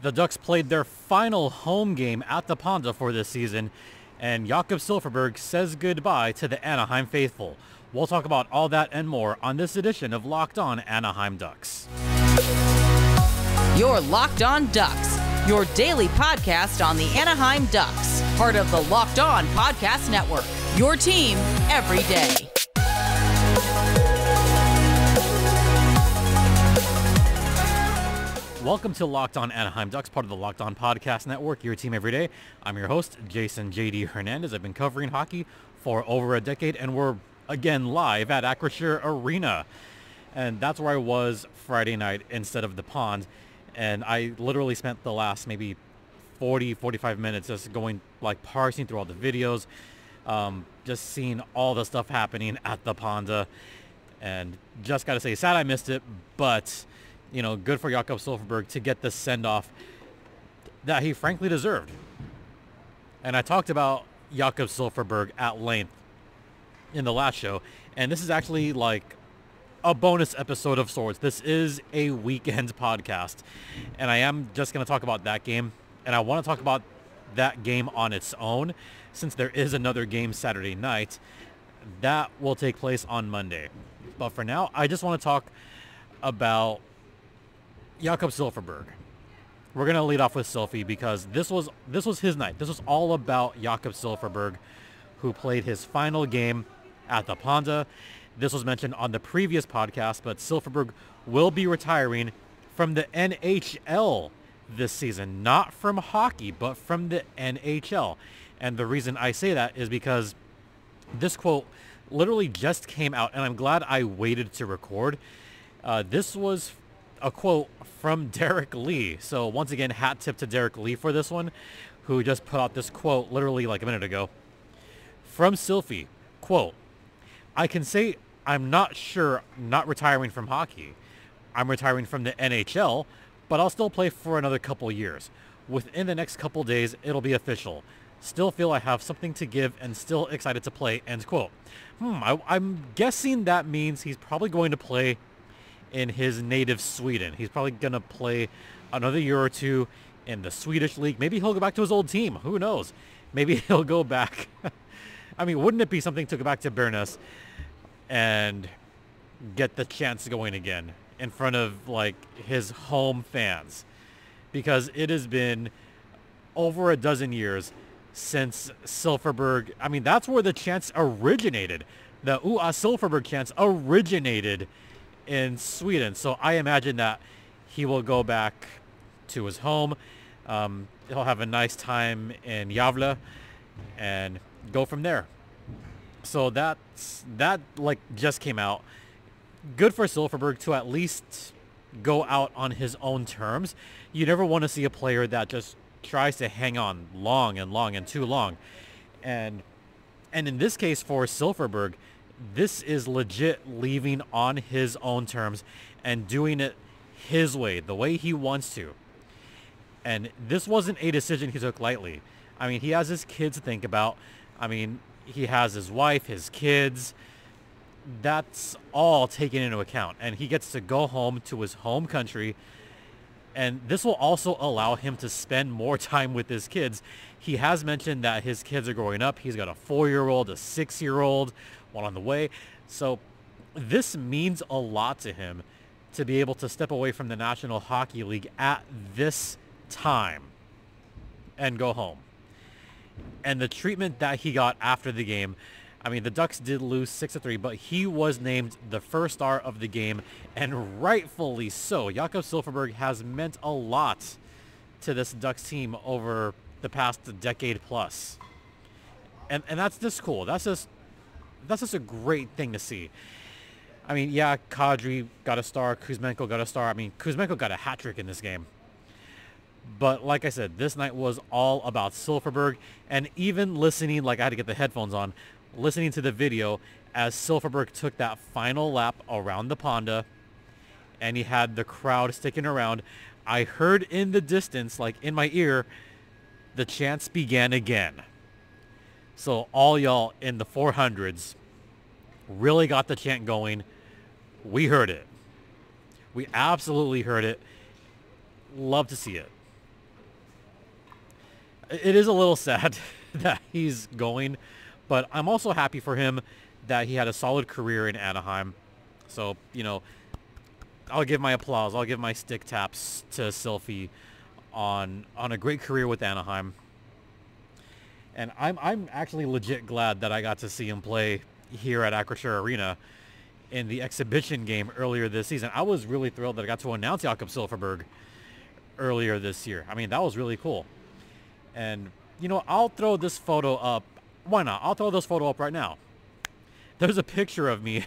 The Ducks played their final home game at the Ponda for this season, and Jakob Silfverberg says goodbye to the Anaheim faithful. We'll talk about all that and more on this edition of Locked On Anaheim Ducks. Your Locked On Ducks, your daily podcast on the Anaheim Ducks, part of the Locked On Podcast Network, your team every day. Welcome to Locked On Anaheim Ducks, part of the Locked On Podcast Network, your team every day. I'm your host, Jason J.D. Hernandez. I've been covering hockey for over a decade, and we're again live at Acrisure Arena. And that's where I was Friday night instead of the pond. And I literally spent the last maybe 40, 45 minutes just going, like, parsing through all the videos, just seeing all the stuff happening at the Ponda. And just got to say, sad I missed it, but you know, good for Jakob Silfverberg to get the send-off that he frankly deserved. And I talked about Jakob Silfverberg at length in the last show, and this is actually like a bonus episode of sorts. This is a weekend podcast, and I am just going to talk about that game, and I want to talk about that game on its own since there is another game Saturday night. That will take place on Monday. But for now, I just want to talk about Jakob Silfverberg. We're going to lead off with Silfie because this was his night. This was all about Jakob Silfverberg, who played his final game at the Ponda. This was mentioned on the previous podcast, but Silfverberg will be retiring from the NHL this season. Not from hockey, but from the NHL. And the reason I say that is because this quote literally just came out, and I'm glad I waited to record. This was a quote from Derek Lee. So once again, hat tip to Derek Lee for this one, who just put out this quote literally like a minute ago. From Silfie, quote, "I can say I'm not sure not retiring from hockey. I'm retiring from the NHL, but I'll still play for another couple years. Within the next couple days, it'll be official. Still feel I have something to give and still excited to play," end quote. I'm guessing that means he's probably going to play in his native Sweden. He's probably going to play another year or two in the Swedish league. Maybe he'll go back to his old team. Who knows? Maybe he'll go back. I mean, wouldn't it be something to go back to Bernäs and get the chance going again in front of, like, his home fans? Because it has been over a dozen years since Silfverberg. I mean, that's where the chance originated. The Ua Silfverberg chance originated in Sweden. So I imagine that he will go back to his home. He'll have a nice time in Gävle and go from there. So that like just came out. Good for Silfverberg to at least go out on his own terms. You never want to see a player that just tries to hang on long and too long. And in this case for Silfverberg, this is legit leaving on his own terms and doing it his way, the way he wants to. And this wasn't a decision he took lightly. I mean, he has his kids to think about. I mean, he has his wife, his kids. That's all taken into account. And he gets to go home to his home country. And this will also allow him to spend more time with his kids. He has mentioned that his kids are growing up. He's got a 4-year-old, a 6-year-old, one on the way. So this means a lot to him to be able to step away from the National Hockey League at this time and go home. And the treatment that he got after the game, I mean, the Ducks did lose 6-3, but he was named the first star of the game, and rightfully so. Jakob Silfverberg has meant a lot to this Ducks team over the past decade plus. And that's just cool. That's just a great thing to see. I mean, yeah, Kadri got a star. Kuzmenko got a star. I mean, Kuzmenko got a hat trick in this game. But like I said, this night was all about Silfverberg. And even listening, like I had to get the headphones on, listening to the video as Silfverberg took that final lap around the Ponda and he had the crowd sticking around, I heard in the distance, like in my ear, the chants began again. So all y'all in the 400s really got the chant going. We heard it. We absolutely heard it. Love to see it. It is a little sad that he's going, but I'm also happy for him that he had a solid career in Anaheim. So, you know, I'll give my applause. I'll give my stick taps to Silfie on a great career with Anaheim. And I'm actually legit glad that I got to see him play here at Acrisure Arena in the exhibition game earlier this season. I was really thrilled that I got to announce Jakob Silfverberg earlier this year. I mean, that was really cool. And, you know, I'll throw this photo up. Why not? I'll throw this photo up right now. There's a picture of me.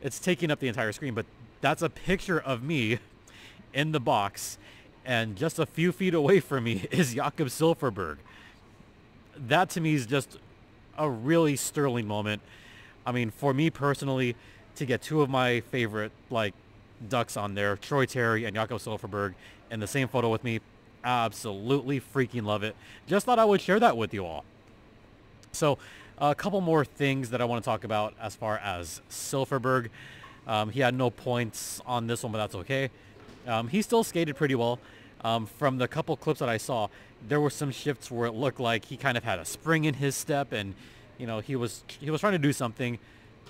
It's taking up the entire screen, but that's a picture of me in the box. And just a few feet away from me is Jakob Silfverberg. That to me is just a really sterling moment. I mean, for me personally, to get two of my favorite Ducks on there, Troy Terry and Jakob Silfverberg, in the same photo with me, absolutely freaking love it. Just thought I would share that with you all. So a couple more things that I want to talk about as far as Silfverberg. He had no points on this one, but that's okay. He still skated pretty well. From the couple clips that I saw, there were some shifts where it looked like he kind of had a spring in his step, and you know, he was trying to do something,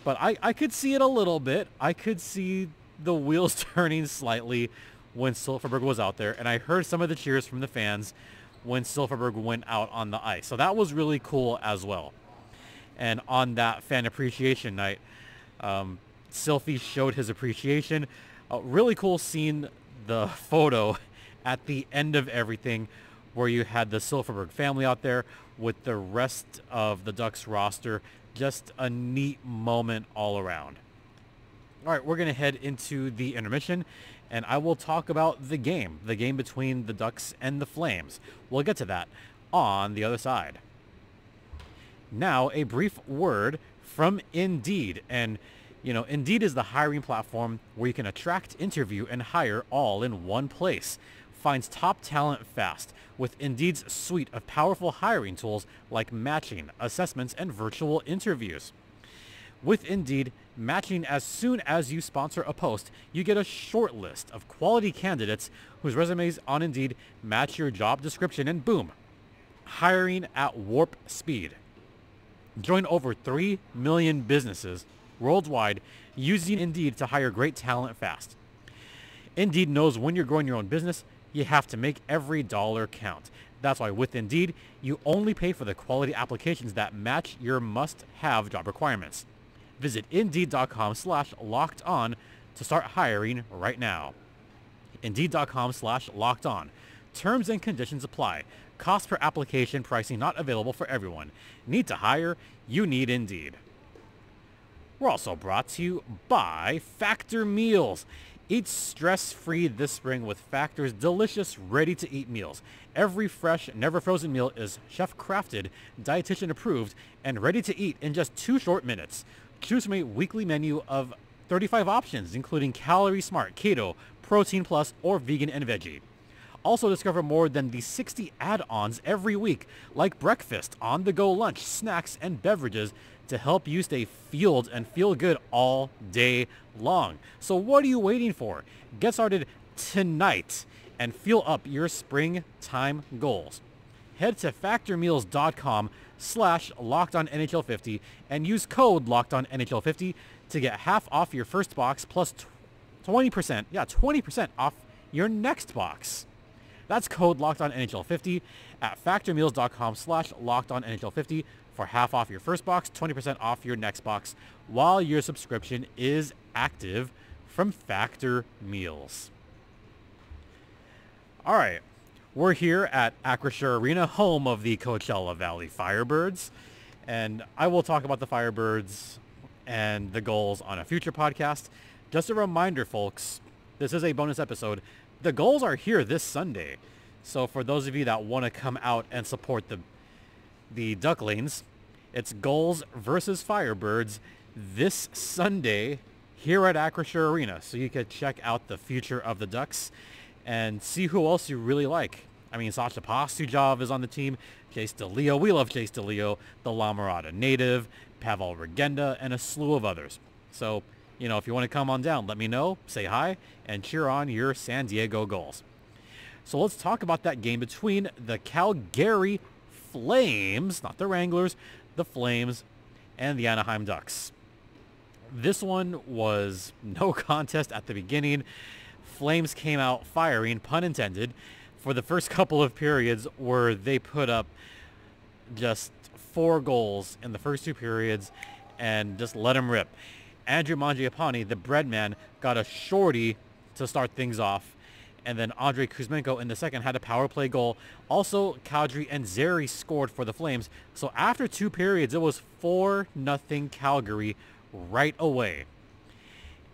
but I could see it a little bit. I could see the wheels turning slightly when Silfverberg was out there, and I heard some of the cheers from the fans when Silfverberg went out on the ice. So that was really cool as well. And on that fan appreciation night, Silfie showed his appreciation. Really cool seeing the photo at the end of everything where you had the Silfverberg family out there with the rest of the Ducks roster. Just a neat moment all around. All right, we're going to head into the intermission, and I will talk about the game between the Ducks and the Flames. We'll get to that on the other side. Now, a brief word from Indeed. And, you know, Indeed is the hiring platform where you can attract, interview, and hire all in one place. Finds top talent fast with Indeed's suite of powerful hiring tools like matching, assessments, and virtual interviews. With Indeed matching as soon as you sponsor a post, you get a short list of quality candidates whose resumes on Indeed match your job description, and boom, hiring at warp speed. Join over 3 million businesses worldwide using Indeed to hire great talent fast. Indeed knows when you're growing your own business, you have to make every dollar count. That's why with Indeed, you only pay for the quality applications that match your must-have job requirements. Visit Indeed.com/LockedOn to start hiring right now. Indeed.com/LockedOn. Terms and conditions apply. Cost per application pricing not available for everyone. Need to hire? You need Indeed. We're also brought to you by Factor Meals. Eat stress-free this spring with Factor's delicious, ready-to-eat meals. Every fresh, never-frozen meal is chef-crafted, dietitian-approved, and ready to eat in just 2 short minutes. Choose from a weekly menu of 35 options, including Calorie Smart, Keto, Protein Plus, or Vegan and Veggie. Also discover more than the 60 add-ons every week, like breakfast, on-the-go lunch, snacks, and beverages to help you stay fueled and feel good all day long. So what are you waiting for? Get started tonight and fuel up your springtime goals. Head to factormeals.com/LockedOnNHL50 and use code LockedOnNHL50 to get half off your first box plus 20% off your next box. That's code LockedOnNHL50 at factormeals.com/LockedOnNHL50 for half off your first box, 20% off your next box while your subscription is active from Factor Meals. All right. We're here at Acrisure Arena, home of the Coachella Valley Firebirds, and I will talk about the Firebirds and the Gulls on a future podcast. Just a reminder, folks, this is a bonus episode. The Gulls are here this Sunday, so for those of you that want to come out and support the Ducklings, it's Gulls versus Firebirds this Sunday here at Acrisure Arena, so you can check out the future of the Ducks and see who else you really like. I mean, Sasha Posujav is on the team. Chase DeLeo, we love Chase DeLeo, the La Mirada native, Pavel Regenda, and a slew of others. So, you know, if you want to come on down, let me know, say hi, and cheer on your San Diego Gulls. So let's talk about that game between the Calgary Flames, not the Wranglers, the Flames, and the Anaheim Ducks. This one was no contest at the beginning. Flames came out firing, pun intended, for the first couple of periods where they put up just 4 goals in the first 2 periods and just let them rip. Andrew Mangiapane, the bread man, got a shorty to start things off. And then Andre Kuzmenko in the second had a power play goal. Also, Kadri and Zary scored for the Flames. So after 2 periods, it was 4-0 Calgary right away.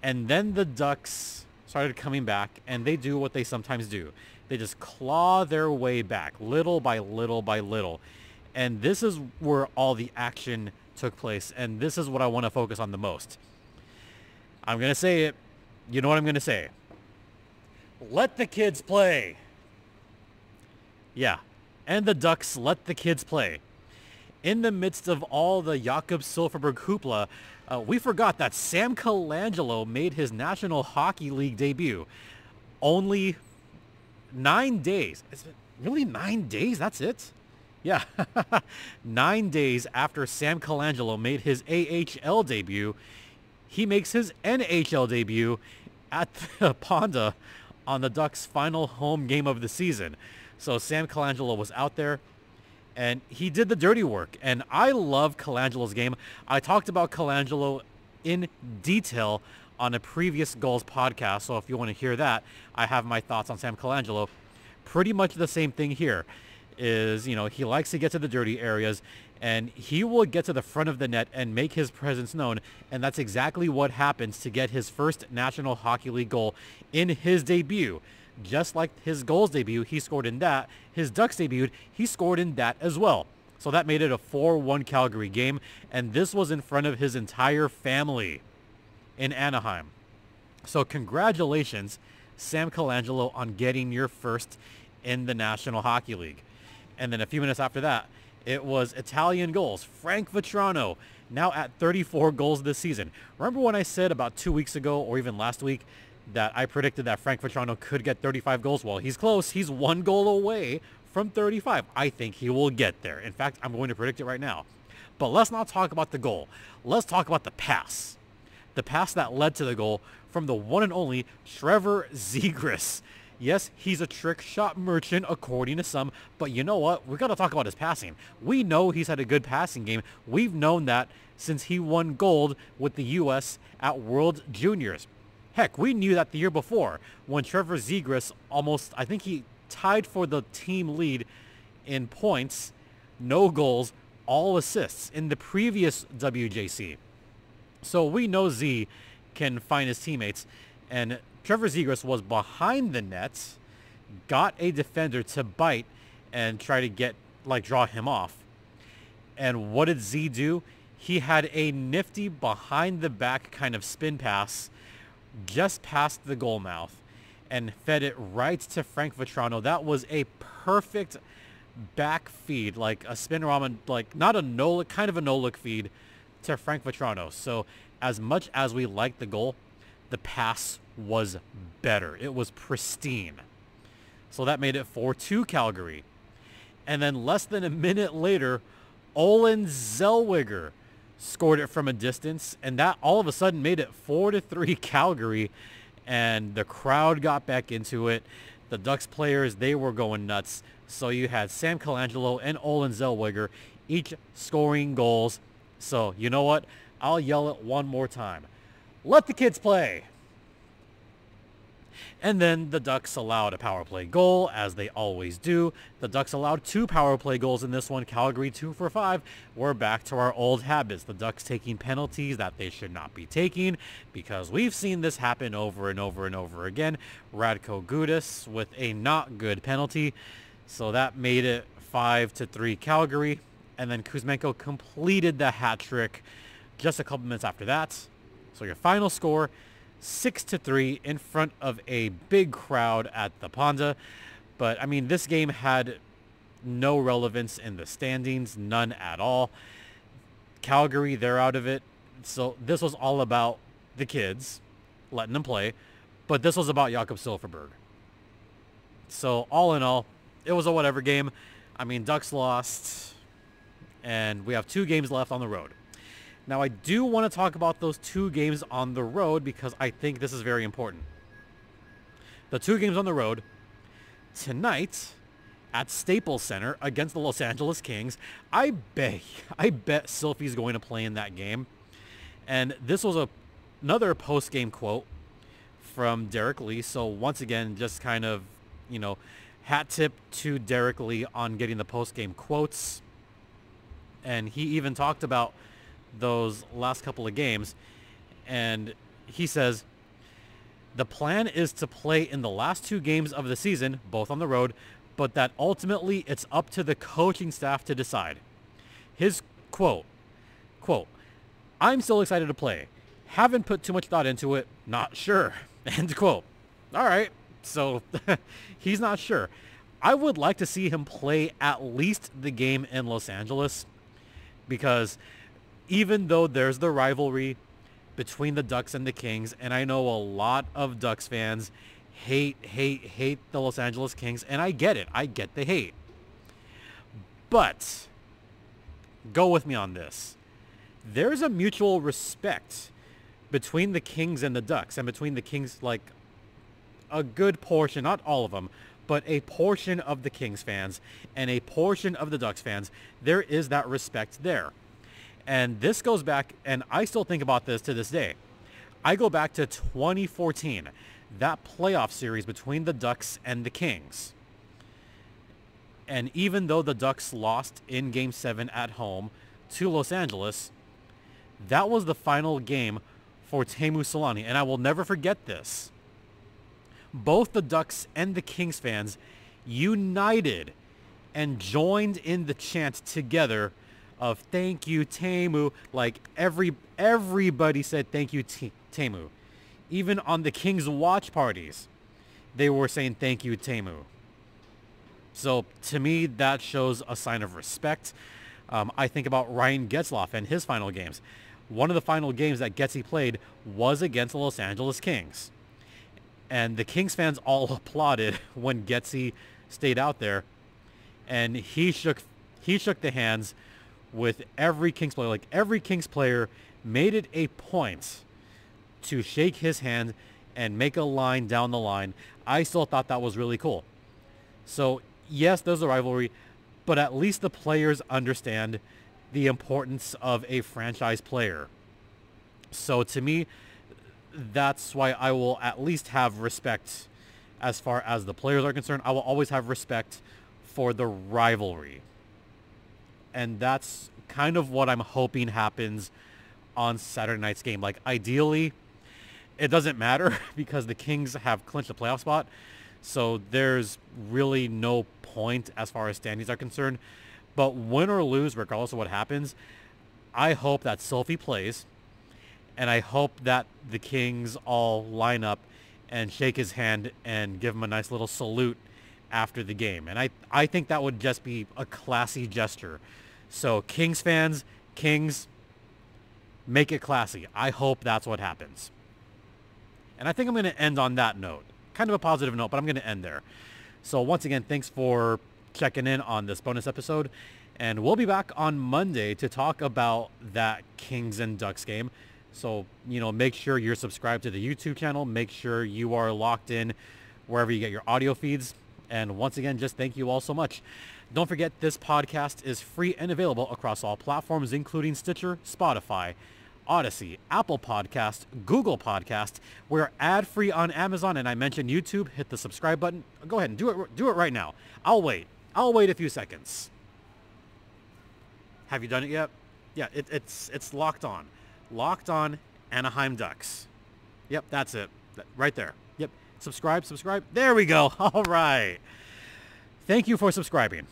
And then the Ducks started coming back, and they do what they sometimes do. They just claw their way back, little by little by little. And this is where all the action took place, and this is what I want to focus on the most. I'm going to say it. You know what I'm going to say. Let the kids play. Yeah, and the Ducks let the kids play. In the midst of all the Jakob Silfverberg hoopla, we forgot that Sam Colangelo made his National Hockey League debut. Only 9 days. It's really 9 days? That's it? Yeah. 9 days after Sam Colangelo made his AHL debut, he makes his NHL debut at the Honda on the Ducks' final home game of the season. So Sam Colangelo was out there, and he did the dirty work. And I love Colangelo's game. I talked about Colangelo in detail on a previous Gulls podcast, so if you want to hear that, I have my thoughts on Sam Colangelo. Pretty much the same thing here is, you know, he likes to get to the dirty areas, and he will get to the front of the net and make his presence known. And that's exactly what happens to get his first National Hockey League goal in his debut. Just like his Gulls debut, he scored in that. His Ducks debuted, he scored in that as well. So that made it a 4-1 Calgary game, and this was in front of his entire family in Anaheim. So congratulations, Sam Colangelo, on getting your first in the National Hockey League. And then a few minutes after that, it was Italian goals. Frank Vatrano, now at 34 goals this season. Remember when I said about 2 weeks ago, or even last week, that I predicted that Frank Vatrano could get 35 goals? Well, he's close. He's 1 goal away from 35. I think he will get there. In fact, I'm going to predict it right now. But let's not talk about the goal. Let's talk about the pass. The pass that led to the goal from the one and only Trevor Zegras. Yes, he's a trick shot merchant, according to some, but you know what? We've got to talk about his passing. We know he's had a good passing game. We've known that since he won gold with the U.S. at World Juniors. Heck, we knew that the year before when Trevor Zegras almost, I think he tied for the team lead in points, no goals, all assists in the previous WJC. So we know Z can find his teammates, and Trevor Zegras was behind the net, got a defender to bite and try to get, like, draw him off. And what did Z do? He had a nifty behind-the-back kind of spin pass just past the goal mouth and fed it right to Frank Vatrano. That was a perfect back feed, like a spin-rama, like not a no-look, kind of a no-look feed to Frank Vatrano. So as much as we liked the goal, the pass was better. It was pristine. So that made it 4-2 Calgary. And then less than a minute later, Olin Zellweger scored it from a distance, and that all of a sudden made it 4-3 Calgary, and the crowd got back into it. The Ducks players, they were going nuts. So you had Sam Colangelo and Olin Zellweger each scoring goals. So you know what? I'll yell it one more time. Let the kids play. And then the Ducks allowed a power play goal, as they always do. The Ducks allowed 2 power play goals in this one. Calgary 2 for 5. We're back to our old habits. The Ducks taking penalties that they should not be taking, because we've seen this happen over and over and over again. Radko Gudas with a not good penalty. So that made it 5-3 Calgary. And then Kuzmenko completed the hat trick just a couple minutes after that. So your final score, 6-3 in front of a big crowd at the Honda. But I mean, this game had no relevance in the standings, none at all. Calgary, they're out of it. So this was all about the kids, letting them play. But this was about Jakob Silfverberg. So all in all, it was a whatever game. I mean, Ducks lost, and we have 2 games left on the road. Now, I do want to talk about those 2 games on the road because I think this is very important. The 2 games on the road tonight at Staples Center against the Los Angeles Kings. I bet Silfie's going to play in that game. And this was another post-game quote from Derek Lee. So once again, just kind of, you know, hat tip to Derek Lee on getting the post-game quotes. And he even talked about those last couple of games, and he says the plan is to play in the last 2 games of the season, both on the road, but that ultimately it's up to the coaching staff to decide. His quote, "I'm still excited to play, haven't put too much thought into it, not sure," end quote. All right, so he's not sure. I would like to see him play at least the game in Los Angeles, because even though there's the rivalry between the Ducks and the Kings, and I know a lot of Ducks fans hate the Los Angeles Kings, and I get it. I get the hate. But go with me on this. There's a mutual respect between the Kings and the Ducks, and between the Kings, like a good portion, not all of them, but a portion of the Kings fans and a portion of the Ducks fans. There is that respect there. And this goes back, and I still think about this to this day. I go back to 2014, that playoff series between the Ducks and the Kings. And even though the Ducks lost in Game 7 at home to Los Angeles, that was the final game for Teemu Selanne, and I will never forget this. Both the Ducks and the Kings fans united and joined in the chant together of "Thank you, Teemu." Like everybody said, "Thank you, Teemu." Even on the Kings watch parties, they were saying, "Thank you, Teemu." So to me, that shows a sign of respect. I think about Ryan Getzloff and his final games. One of the final games that Getzy played was against the Los Angeles Kings. And the Kings fans all applauded when Getzy stayed out there. And he shook the hands with every Kings player. Like, every Kings player made it a point to shake his hand and make a line down the line. I still thought that was really cool. So yes, there's a rivalry, but at least the players understand the importance of a franchise player. So to me, that's why I will at least have respect as far as the players are concerned. I will always have respect for the rivalry. And that's kind of what I'm hoping happens on Saturday night's game. Like, ideally, it doesn't matter because the Kings have clinched a playoff spot. So there's really no point as far as standings are concerned. But win or lose, regardless of what happens, I hope that Silfie plays. And I hope that the Kings all line up and shake his hand and give him a nice little salute after the game. And I think that would just be a classy gesture. So Kings fans, Kings, make it classy. I hope that's what happens. And I think I'm going to end on that note. Kind of a positive note, but I'm going to end there. So once again, thanks for checking in on this bonus episode. And we'll be back on Monday to talk about that Kings and Ducks game. So, you know, make sure you're subscribed to the YouTube channel. Make sure you are locked in wherever you get your audio feeds. And once again, just thank you all so much. Don't forget, this podcast is free and available across all platforms, including Stitcher, Spotify, Odyssey, Apple Podcast, Google Podcast. We're ad-free on Amazon, and I mentioned YouTube. Hit the subscribe button. Go ahead and do it right now. I'll wait a few seconds. Have you done it yet? Yeah, it's Locked On. Locked On Anaheim Ducks. Yep, that's it. Right there. Subscribe. There we go. All right. Thank you for subscribing.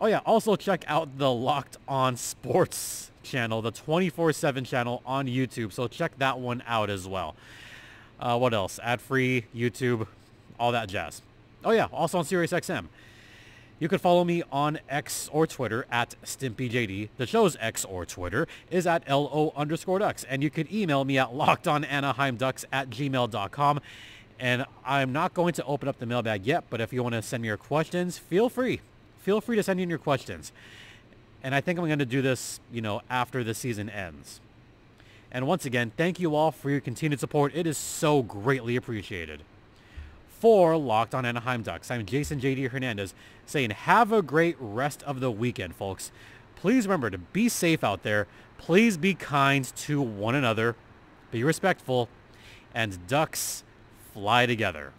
Oh, yeah. Also, check out the Locked On Sports channel, the 24/7 channel on YouTube. So check that one out as well. What else? Ad-free, YouTube, all that jazz. Oh, yeah. Also on SiriusXM. You can follow me on X or Twitter at StimpyJD. The show's X or Twitter is at LO_Ducks. And you can email me at LockedOnAnaheimDucks@gmail.com. And I'm not going to open up the mailbag yet, but if you want to send me your questions, feel free. Feel free to send in your questions. And I think I'm going to do this, after the season ends. And once again, thank you all for your continued support. It is so greatly appreciated. For Locked On Anaheim Ducks, I'm Jason J.D. Hernandez saying have a great rest of the weekend, folks. Please remember to be safe out there. Please be kind to one another. Be respectful. And Ducks, fly together.